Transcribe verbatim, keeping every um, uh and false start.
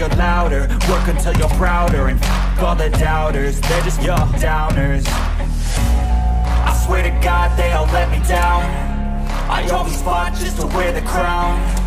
you're louder, work until you're prouder, and f*** all the doubters, they're just your downers. I swear to God they all let me down, I always fought just to wear the crown.